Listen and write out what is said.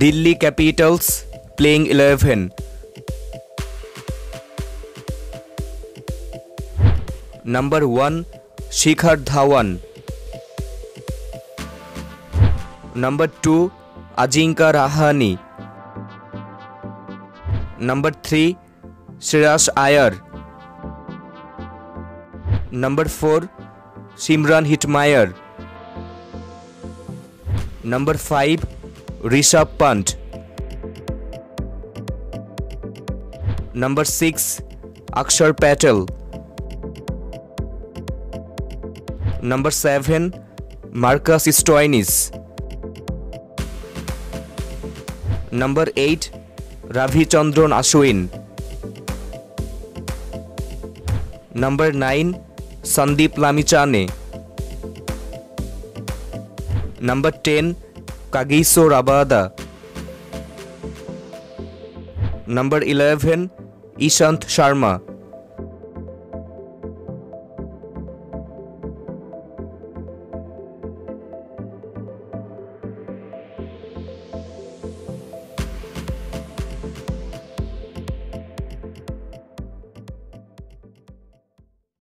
Delhi Capitals playing 11. Number 1, Shikhar Dhawan. Number 2, Ajinkya Rahane. Number 3, Shreyas Iyer. Number 4, Shimron Hetmyer. Number 5, Rishabh Pant. Number 6, Axar Patel. Number 7, Marcus Stoinis. Number 8, Ravi Chandran Ashwin. Number 9, Sandeep Lamichhane. Number 10, Kagiso Rabada. Number 11, Ishant Sharma.